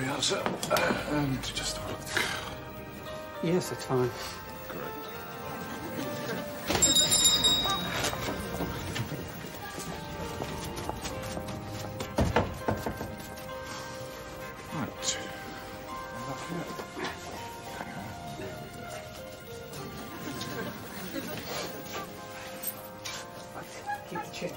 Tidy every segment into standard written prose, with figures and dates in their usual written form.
me that's it. And just a look. Yes, it's fine. Great. Right. Keep the change.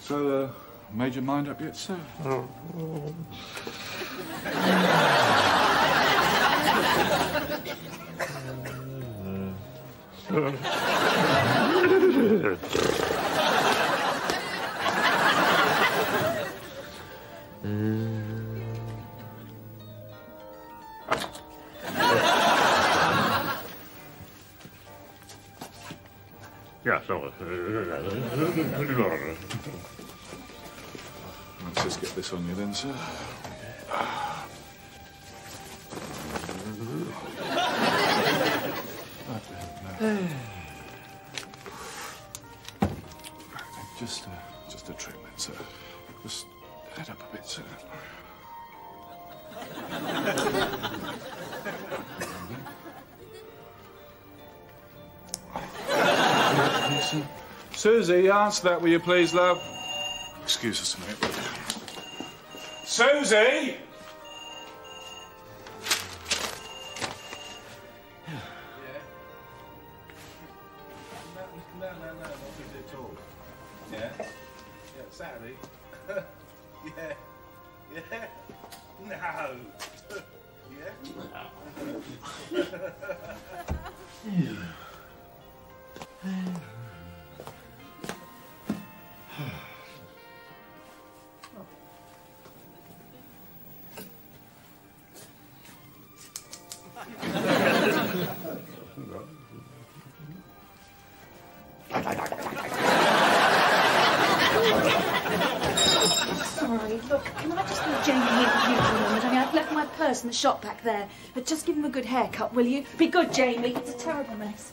So, made your mind up yet, sir? Oh. Yeah, so... Let's just get this on you then, sir. Just a trim then, sir. Just head up a bit, sir. Susie, answer that, will you please, love? Excuse us a minute. Susie! No, not busy at all. Yeah? Yeah, Saturday? Yeah. Yeah? No. Yeah? No. Sorry, look, can I just leave Jamie here for you for a moment? I mean, I've left my purse in the shop back there. But just give him a good haircut, will you? Be good, Jamie. It's a terrible mess.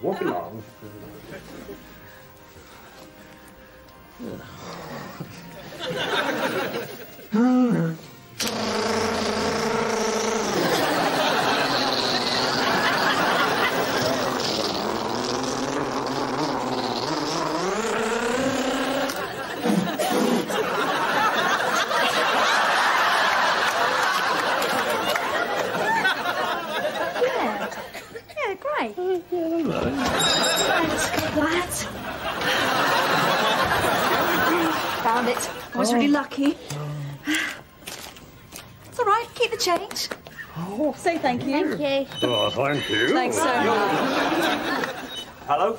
Walk along. Found it. I was really lucky. It's all right. Keep the change. Oh, say thank you. Thank you. Oh, thank you. Thanks so much. Hello?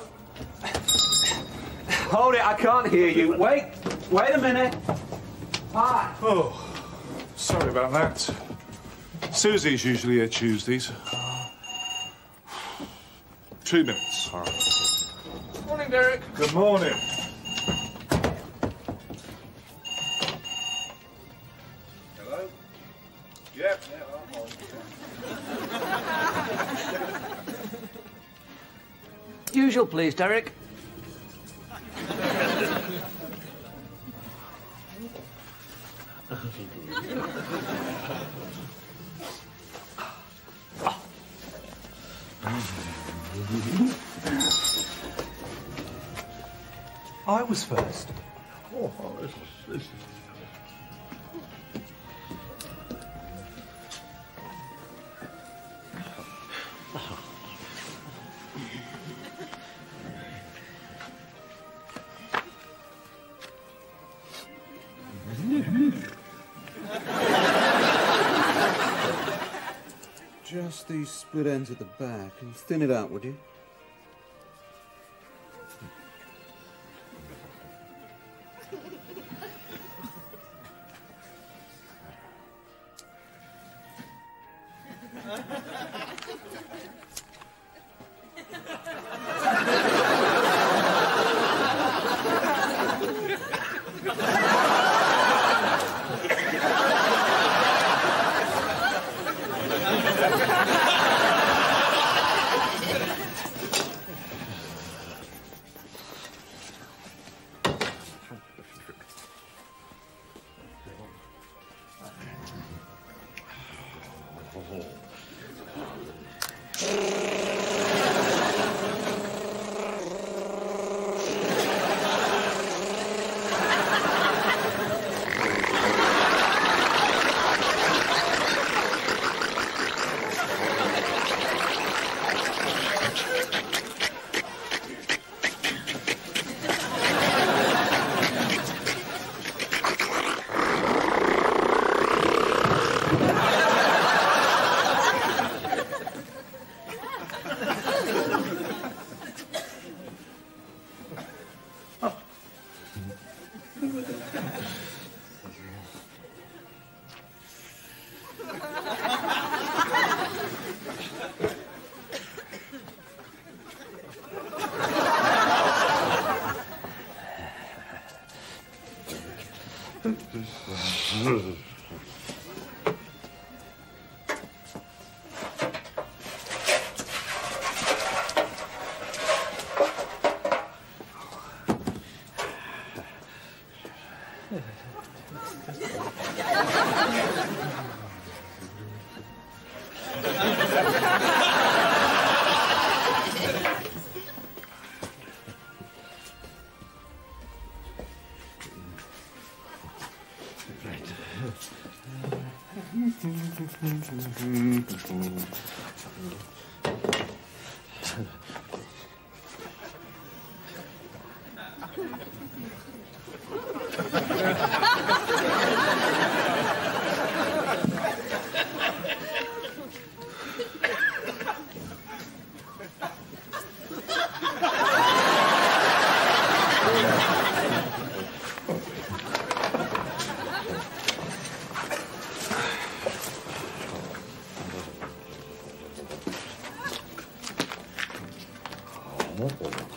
Hold it. I can't hear you. Wait. Wait a minute. Bye. Oh, sorry about that. Susie's usually here Tuesdays. 2 minutes. All right. Good morning, Derek. Good morning. Hello? Yep. Yeah, I'm on. Usual, please, Derek. I was first. Oh, this is... Just these split ends at the back and thin it out, would you?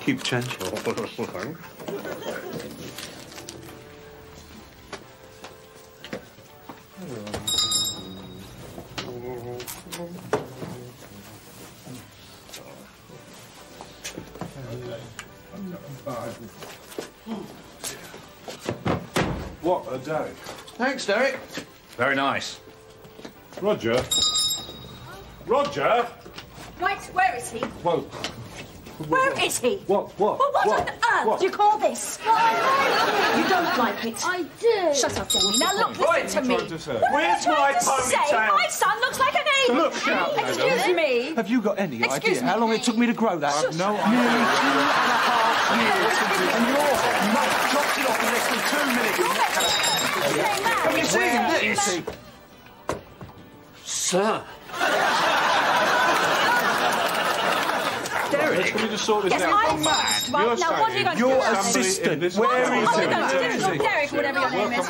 Keep change. What a day. Thanks, Derek. Very nice. Roger. Roger! Wait, where is he? Whoa. Where is he? What? Well, what on earth do you call this? You don't like it. I do. Shut up, Jamie. Now, look, listen to me. Where's my ponytail? My son looks like an ape. Look, out. Excuse me. Have you got any idea how long it took me to grow that? I have no idea. Nearly 2.5 years. And your mother dropped it off in less than 2 minutes. Have you seen this? Sir. Derek. to sort this out. You're mad. Right, now, what are you going to do? Your assistant. Where is it? Or Derek, whatever your name is.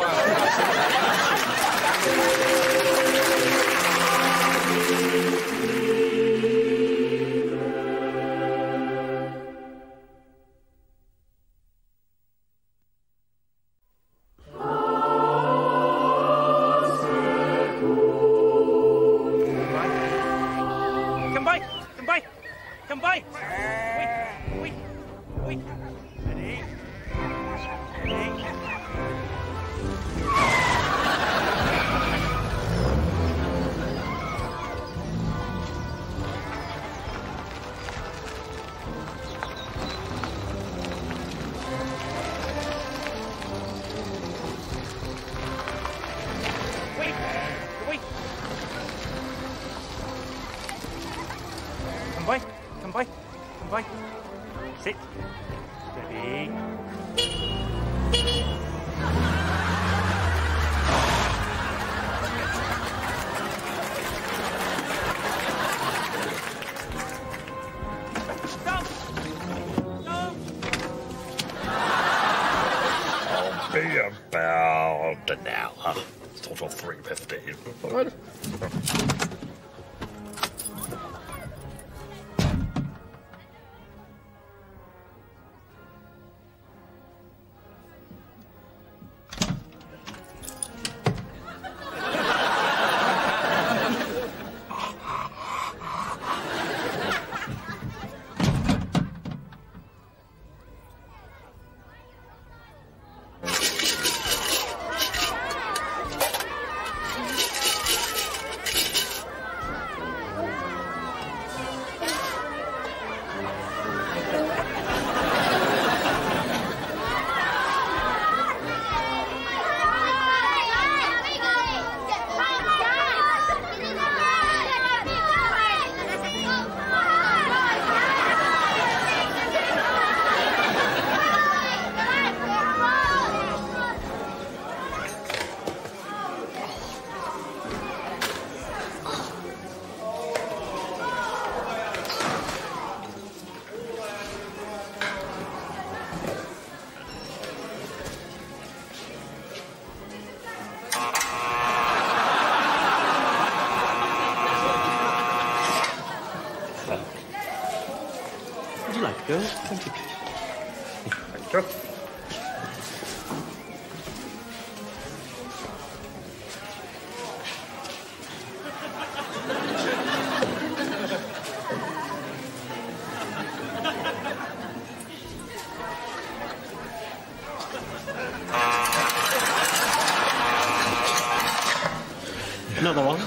Another one.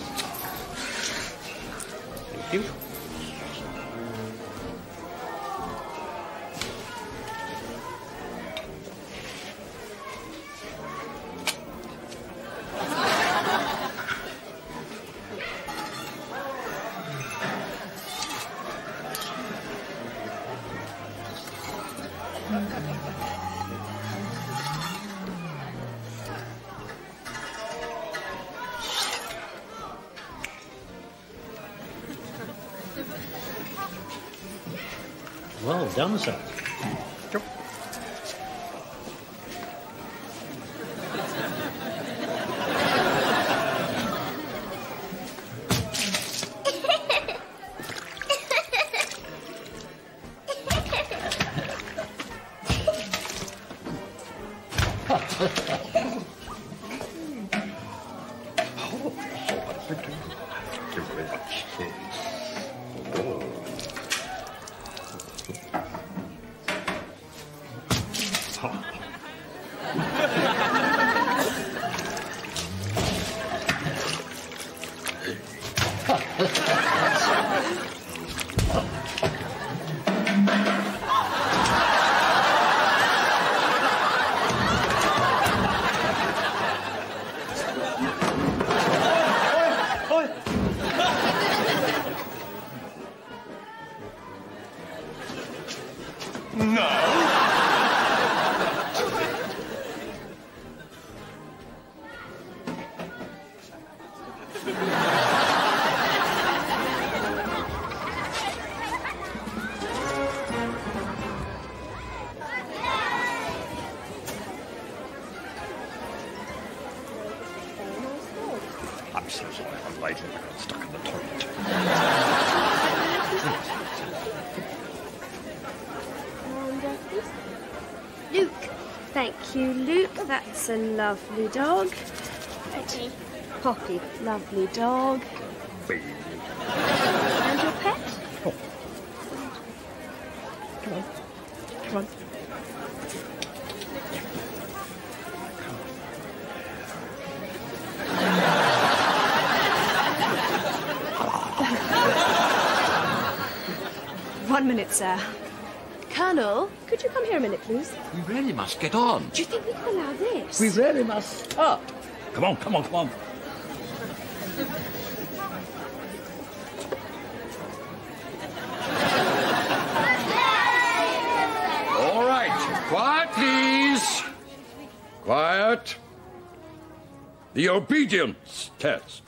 Thank you. Done, sir. Sure. Thank you very much. I'm so sorry, I'm late. I got stuck in the toilet. Luke. Thank you, Luke. That's a lovely dog. Poppy. Poppy, lovely dog. Baby. And your pet? Oh. Come on. Come on. One minute, sir. Colonel, could you come here a minute, please? We really must get on. Do you think we can allow this? We really must stop. Come on, come on, come on. All right. Quiet, please. Quiet. The obedience test.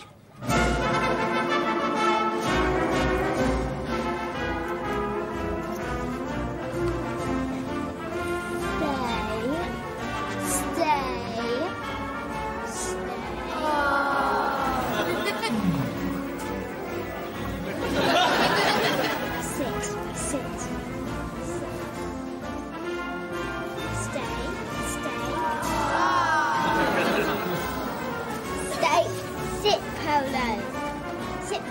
Stay. Stay. Stay.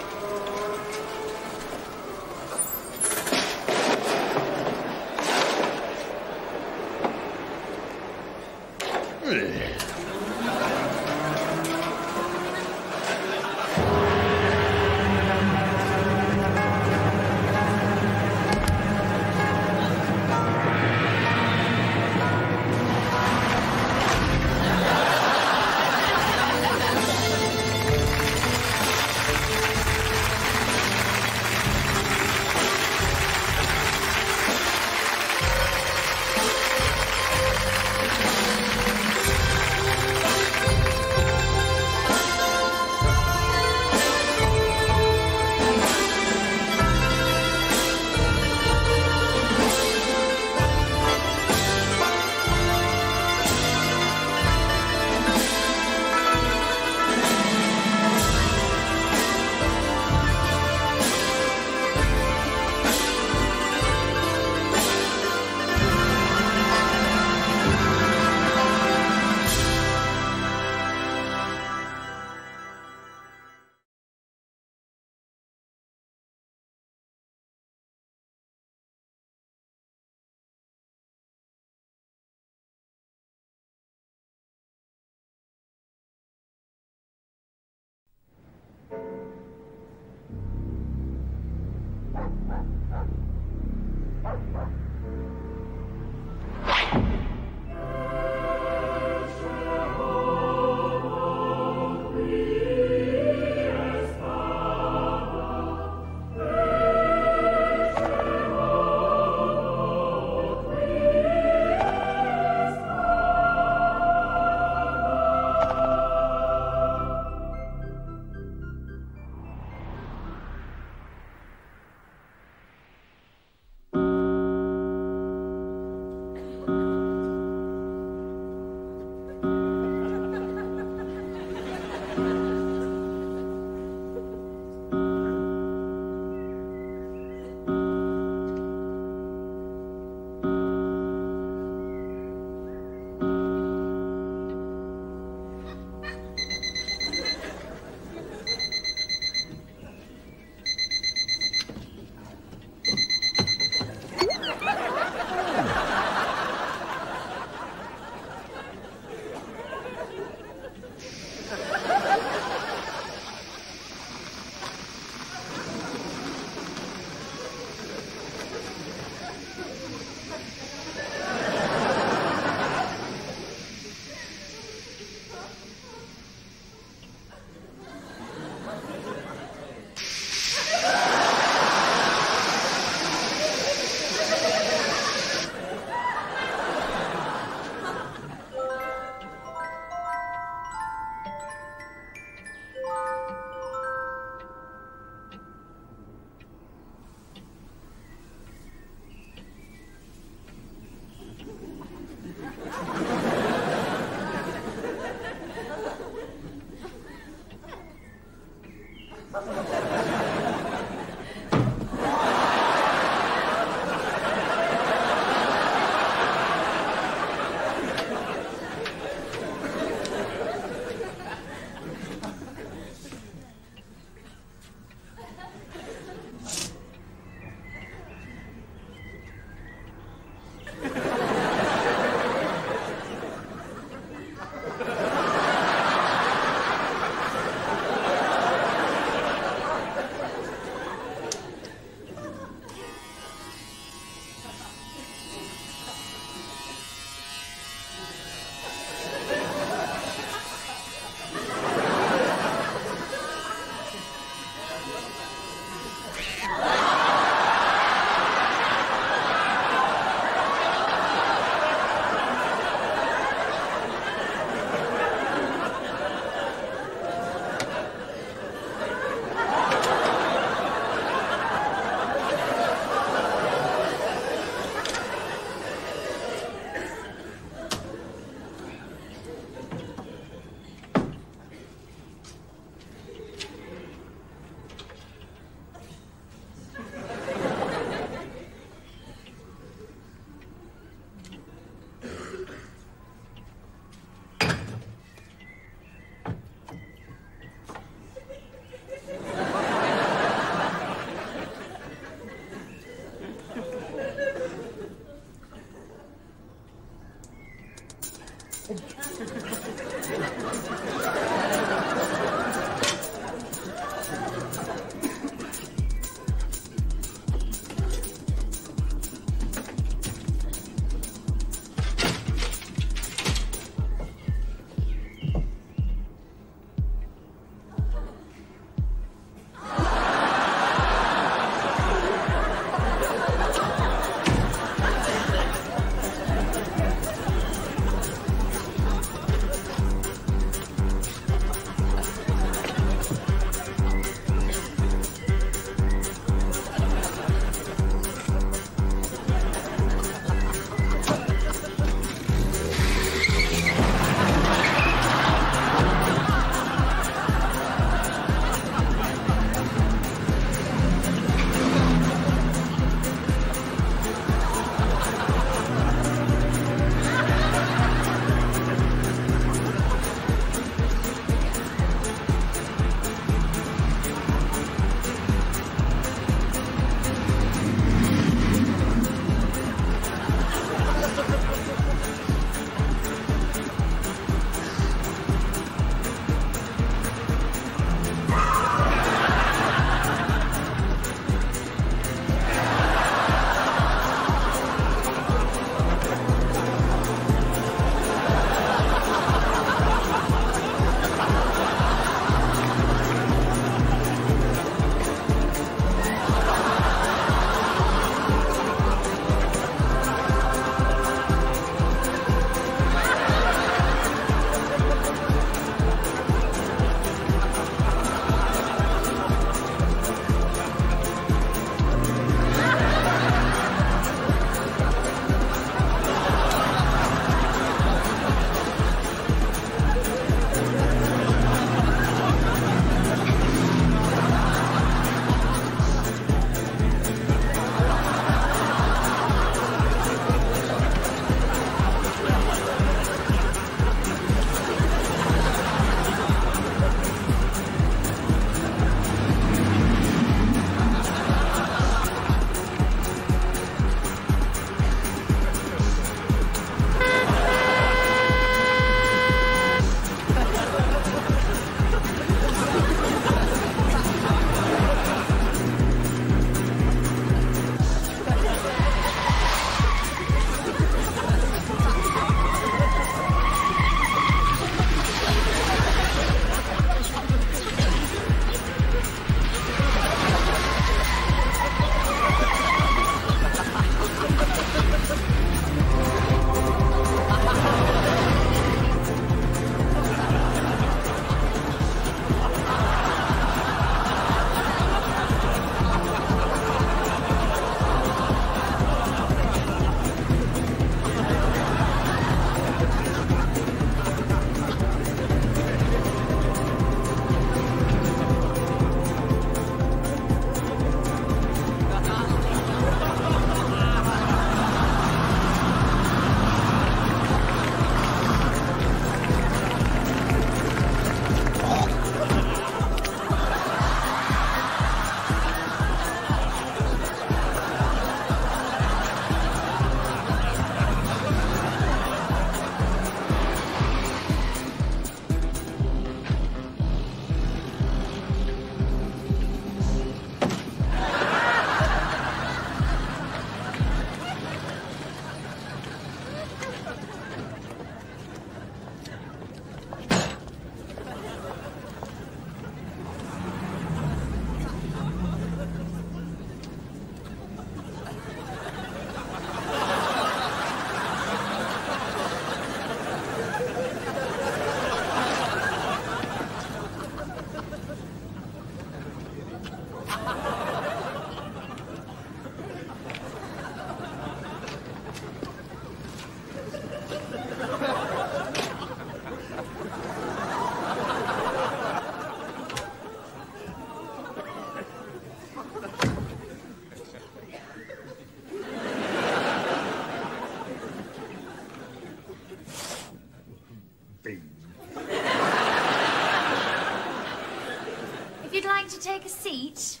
Take a seat.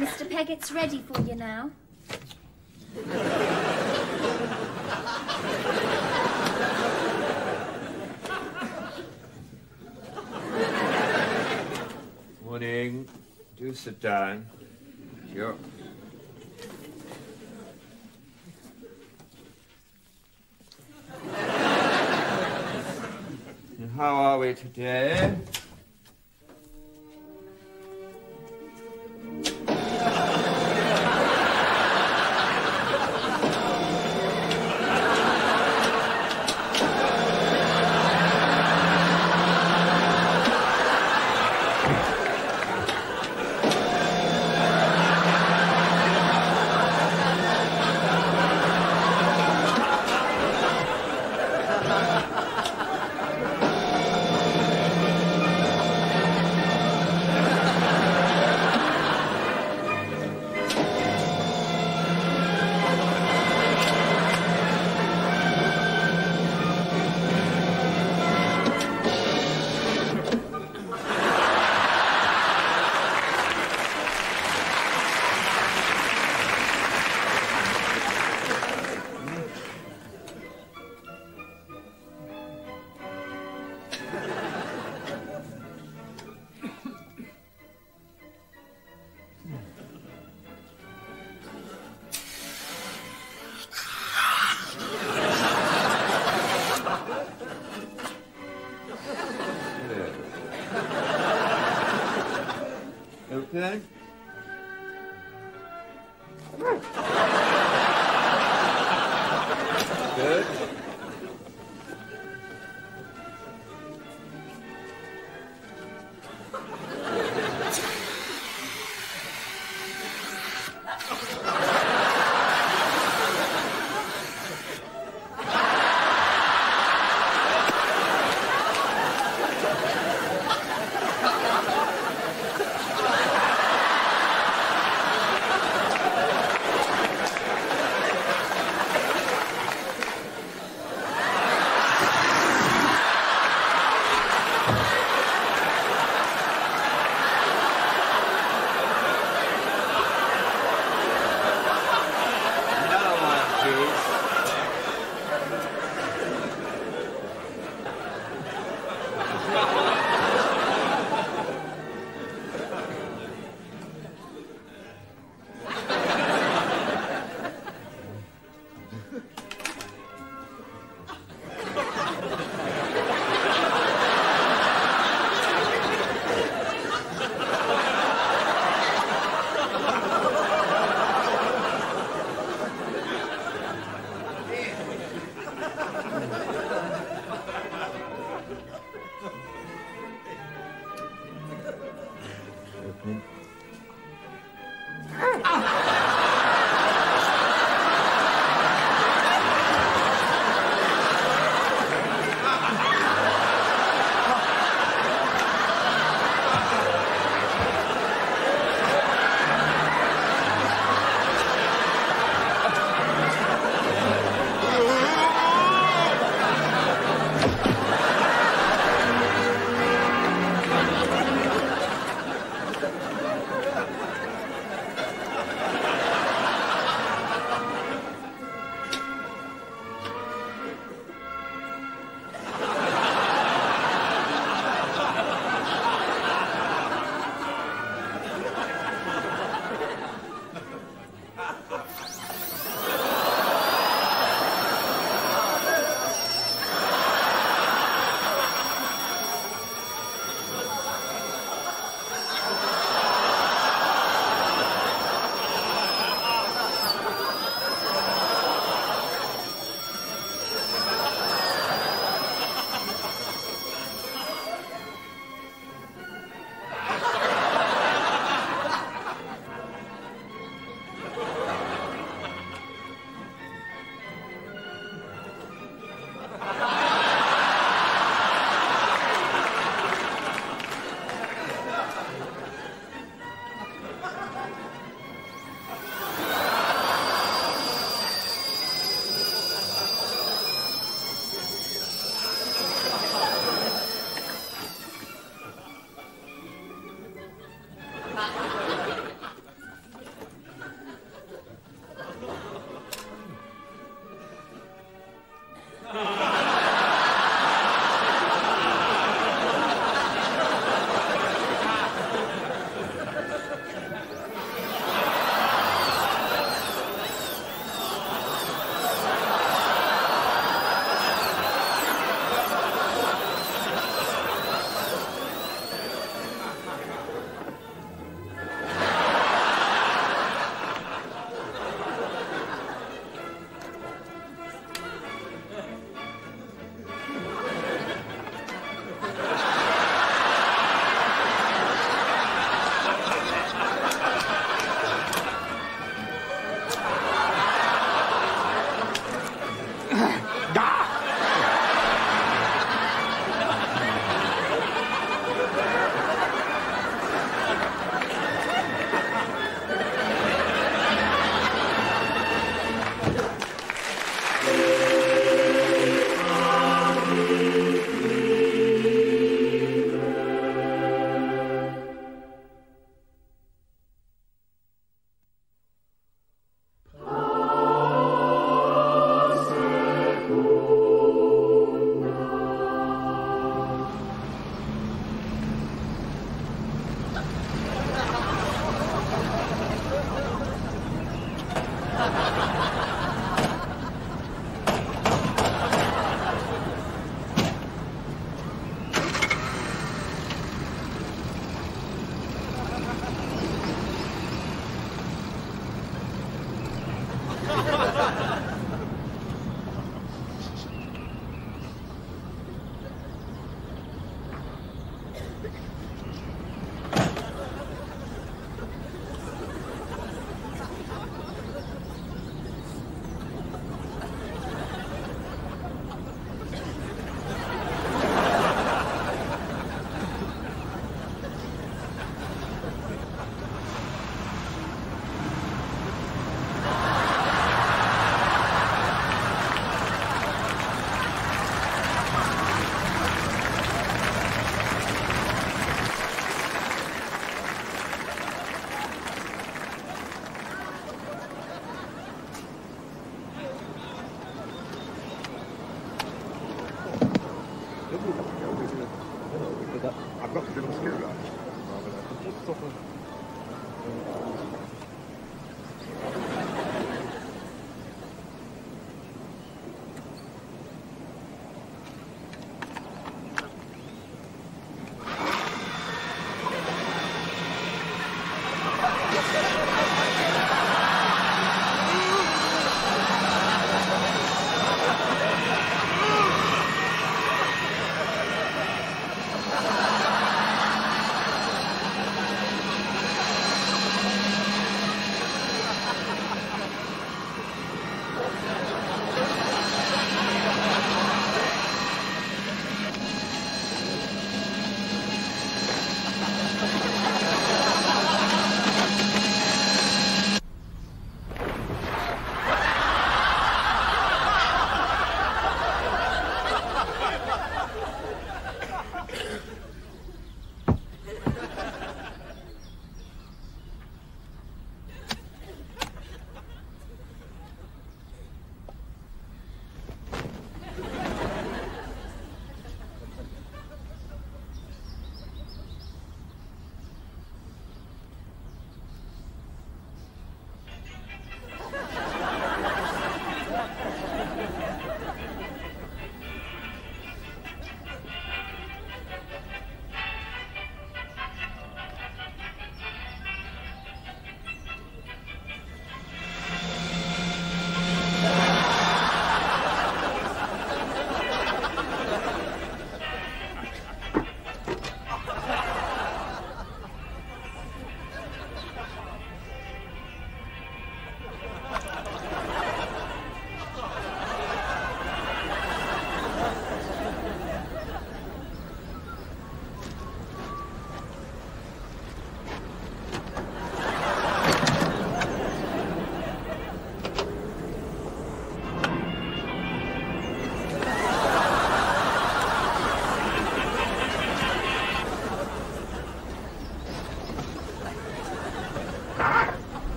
Mr. Peggott's ready for you now. Morning. Do sit down. Sure. And how are we today? Okay. Good.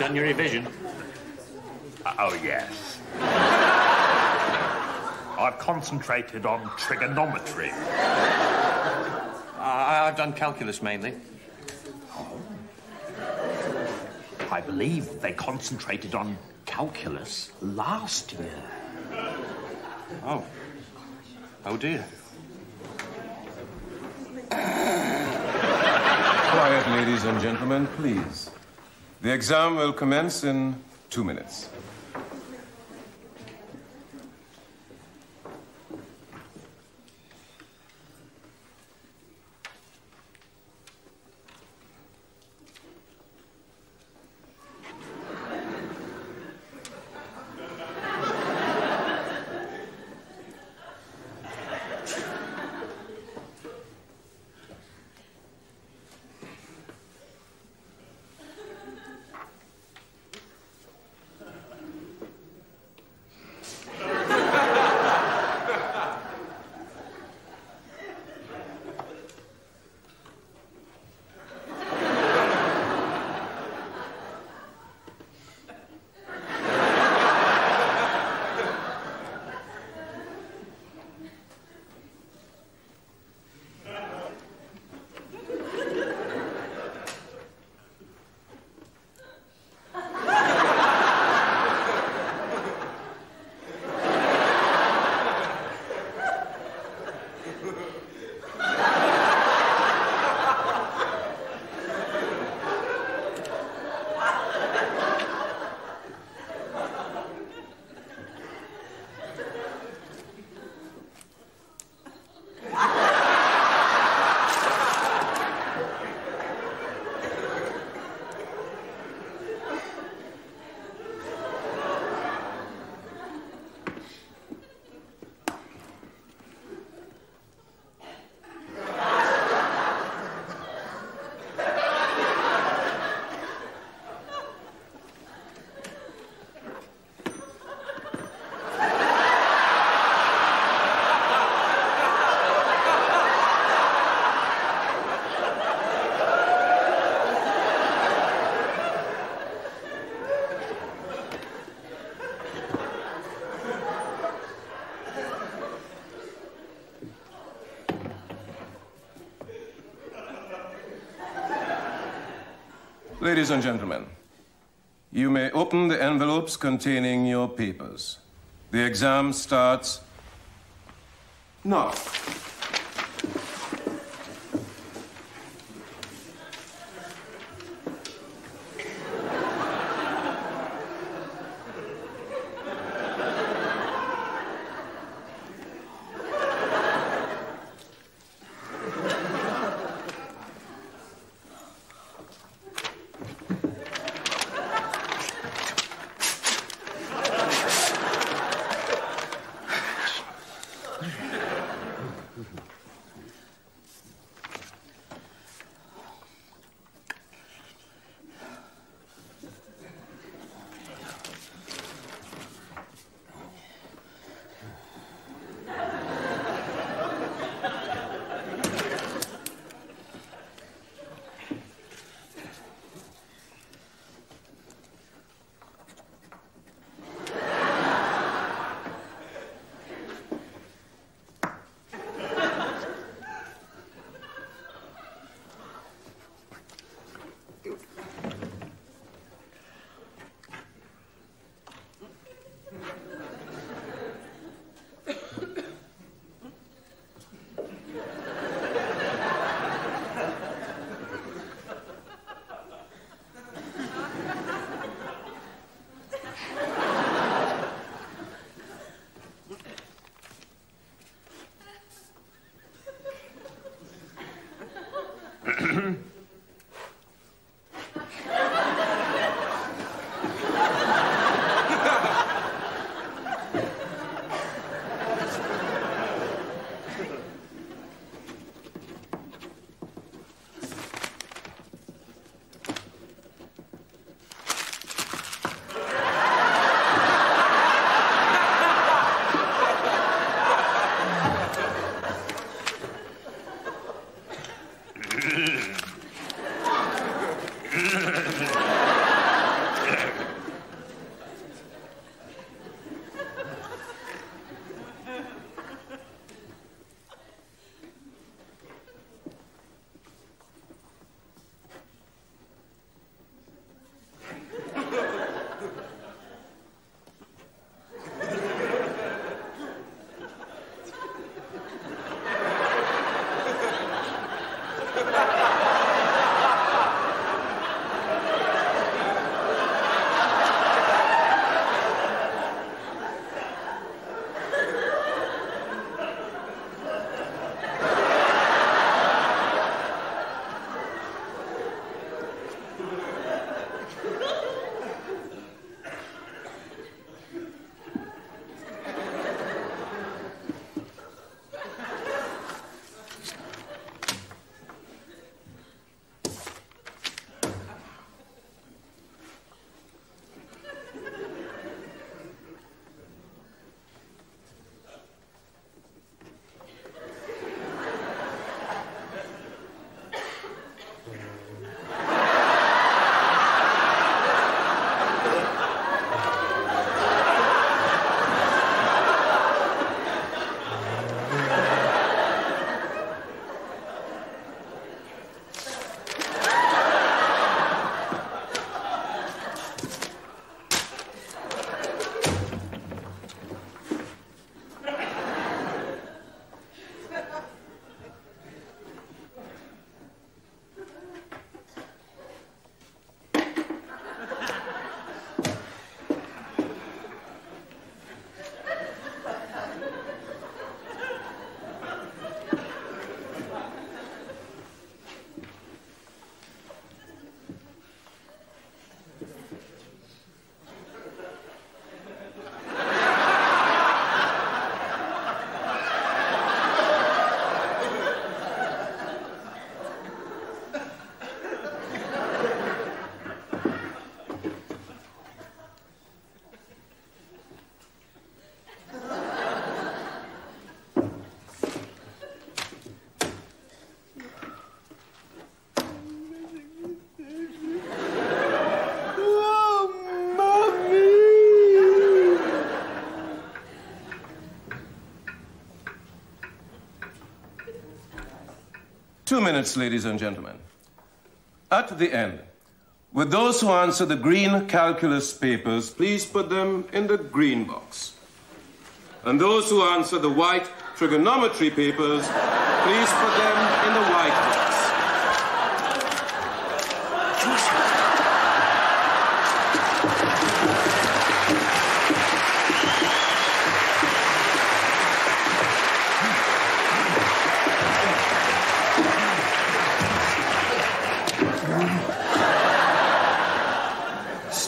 done your revision? Oh, yes. I've concentrated on trigonometry. I've done calculus, mainly. Oh. I believe they concentrated on calculus last year. Oh. Oh, dear. Quiet, ladies and gentlemen, please. The exam will commence in 2 minutes. Ladies and gentlemen, you may open the envelopes containing your papers. The exam starts now. minutes, ladies and gentlemen. At the end, with those who answer the green calculus papers, please put them in the green box. And those who answer the white trigonometry papers, please put them in the white box.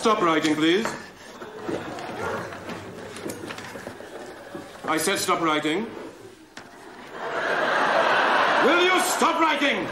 Stop writing, please. I said stop writing. Will you stop writing?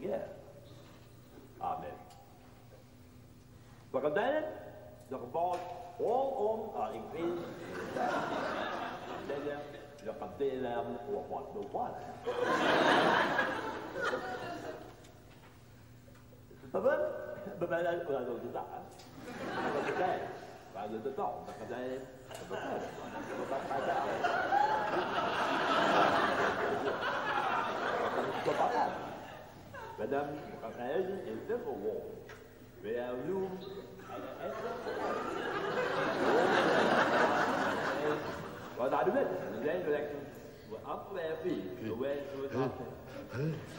again. Amen. Pagkadayan, nakabawal all on increase Pagkadayan, nakabawal or one-to-one. Sabi, babalan ko na doon kita. Pagkadayan, bago ito ito, nakadayan, Madame, Raphaël is never warm. We are room and a But I admit, the land elections were up their feet, the way to it after. Yeah.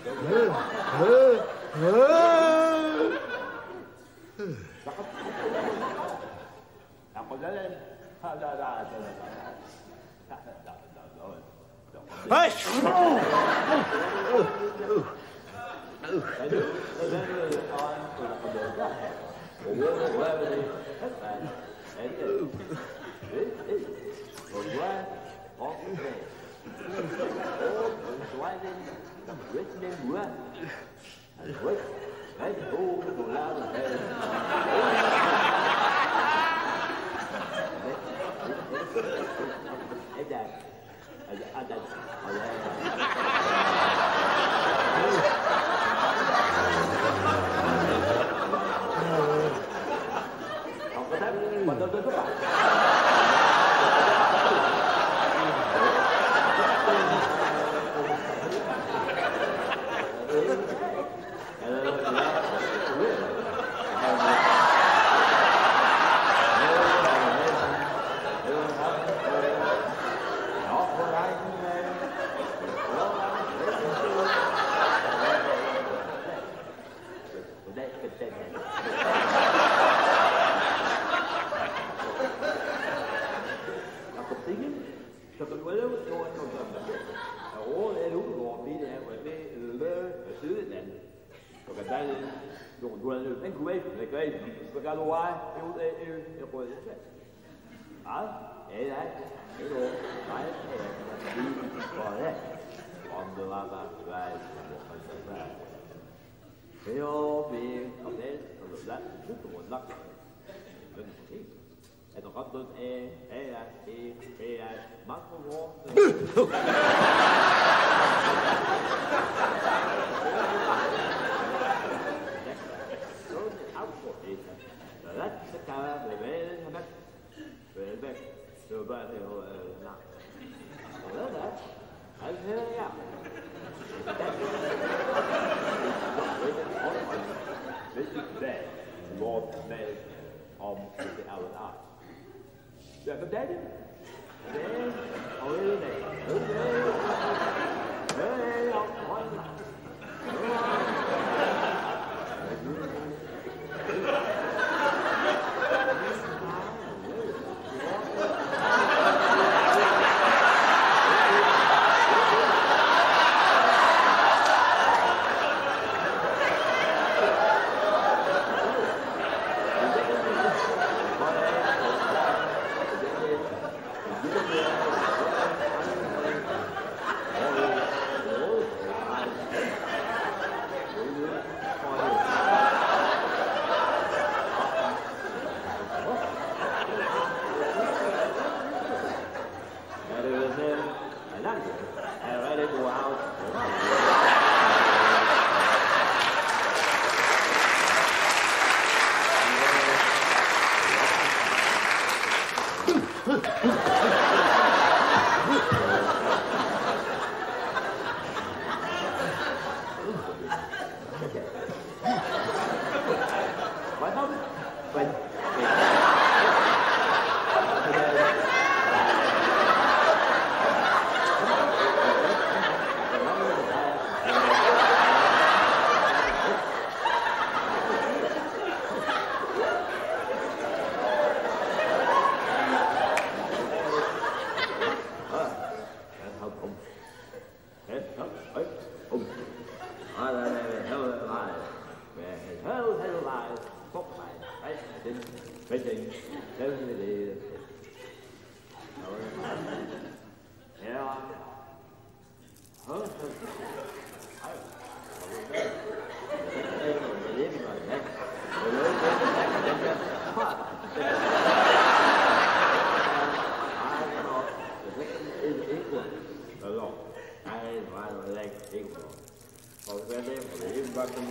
الغالب الرهيب باكم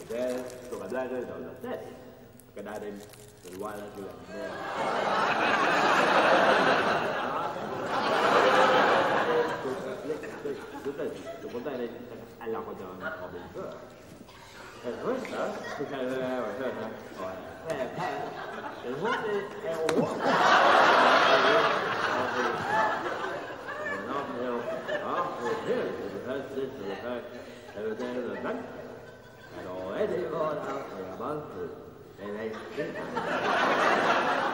بداية وبداية الدولة الثانية كنعلم الوالد and already gone out for a month, and I